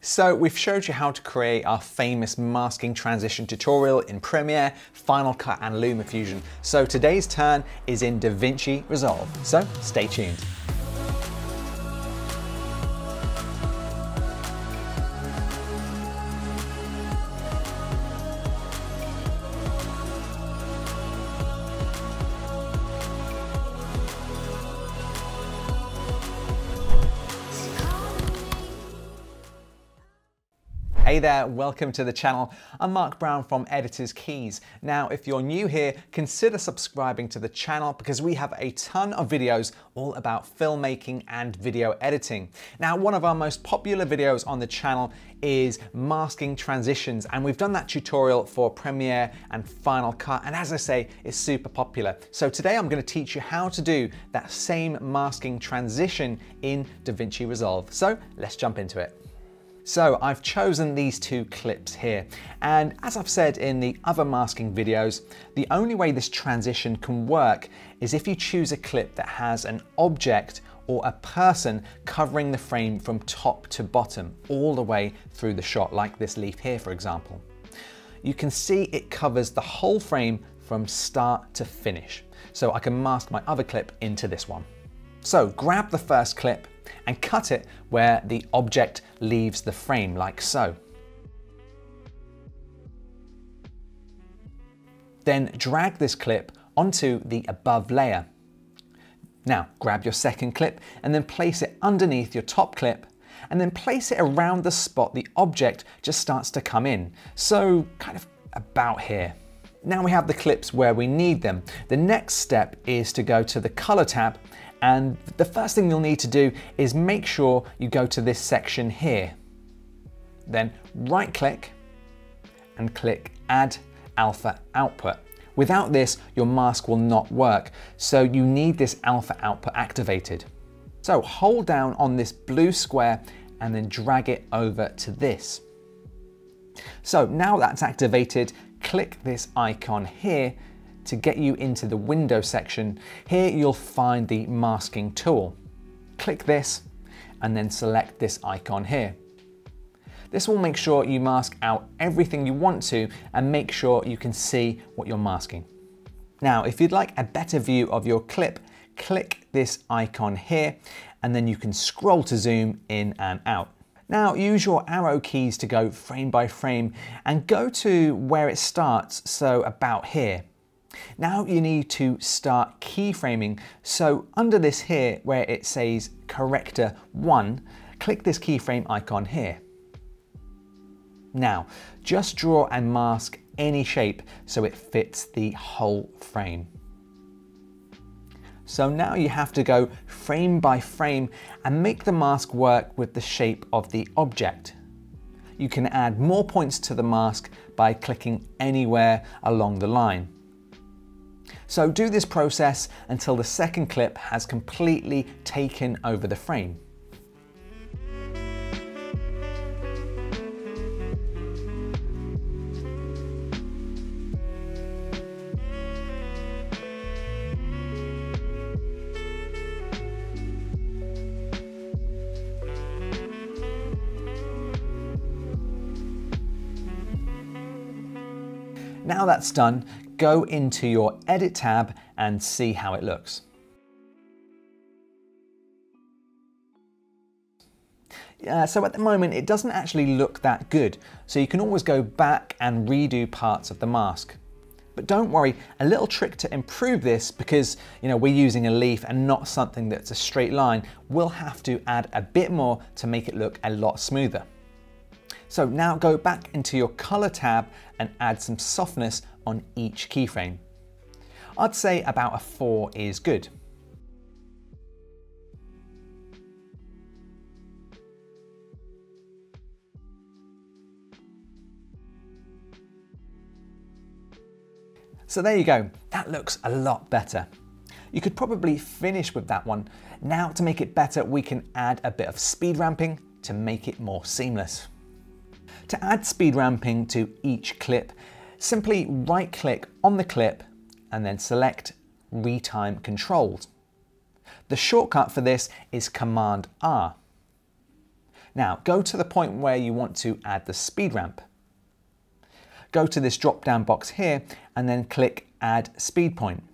So we've showed you how to create our famous masking transition tutorial in Premiere, Final Cut and LumaFusion. So today's turn is in DaVinci Resolve. So stay tuned. Hey there, welcome to the channel. I'm Mark Brown from Editors Keys. Now, if you're new here, consider subscribing to the channel because we have a ton of videos all about filmmaking and video editing. Now, one of our most popular videos on the channel is masking transitions, and we've done that tutorial for Premiere and Final Cut, and as I say, it's super popular. So today I'm going to teach you how to do that same masking transition in DaVinci Resolve. So let's jump into it. So I've chosen these two clips here, and as I've said in the other masking videos, the only way this transition can work is if you choose a clip that has an object or a person covering the frame from top to bottom, all the way through the shot, like this leaf here, for example. You can see it covers the whole frame from start to finish. So I can mask my other clip into this one. So grab the first clip and cut it where the object leaves the frame, like so. Then drag this clip onto the above layer. Now grab your second clip and then place it underneath your top clip, and then place it around the spot the object just starts to come in, so kind of about here. Now we have the clips where we need them. The next step is to go to the color tab, and the first thing you'll need to do is make sure you go to this section here. Then right click and click Add Alpha Output. Without this, your mask will not work, so you need this alpha output activated. So hold down on this blue square and then drag it over to this. So now that's activated, click this icon here to get you into the window section. Here you'll find the masking tool. Click this and then select this icon here. This will make sure you mask out everything you want to and make sure you can see what you're masking. Now, if you'd like a better view of your clip, click this icon here and then you can scroll to zoom in and out. Now use your arrow keys to go frame by frame and go to where it starts, so about here. Now you need to start keyframing, so under this here where it says Corrector 1, click this keyframe icon here. Now just draw and mask any shape so it fits the whole frame. So now you have to go frame by frame and make the mask work with the shape of the object. You can add more points to the mask by clicking anywhere along the line. So do this process until the second clip has completely taken over the frame. Now that's done, go into your Edit tab and see how it looks. So at the moment, it doesn't actually look that good, so you can always go back and redo parts of the mask. But don't worry, a little trick to improve this, because you know we're using a leaf and not something that's a straight line, we'll have to add a bit more to make it look a lot smoother. So now go back into your color tab and add some softness on each keyframe. I'd say about a 4 is good. So there you go, that looks a lot better. You could probably finish with that one. Now to make it better, we can add a bit of speed ramping to make it more seamless. To add speed ramping to each clip, simply right click on the clip and then select Retime Controlled. The shortcut for this is Command R. Now go to the point where you want to add the speed ramp. Go to this drop down box here and then click Add Speed Point.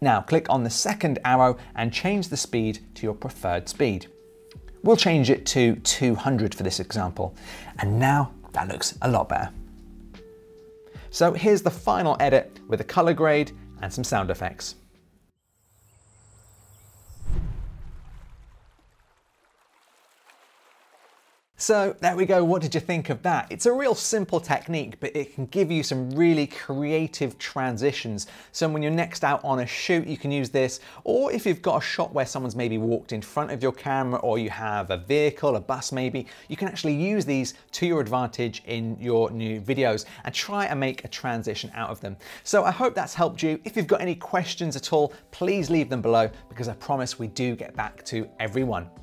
Now click on the second arrow and change the speed to your preferred speed. We'll change it to 200 for this example. And now that looks a lot better. So here's the final edit with a color grade and some sound effects. So there we go, what did you think of that? It's a real simple technique, but it can give you some really creative transitions. So when you're next out on a shoot, you can use this, or if you've got a shot where someone's maybe walked in front of your camera, or you have a vehicle, a bus maybe, you can actually use these to your advantage in your new videos and try and make a transition out of them. So I hope that's helped you. If you've got any questions at all, please leave them below, because I promise we do get back to everyone.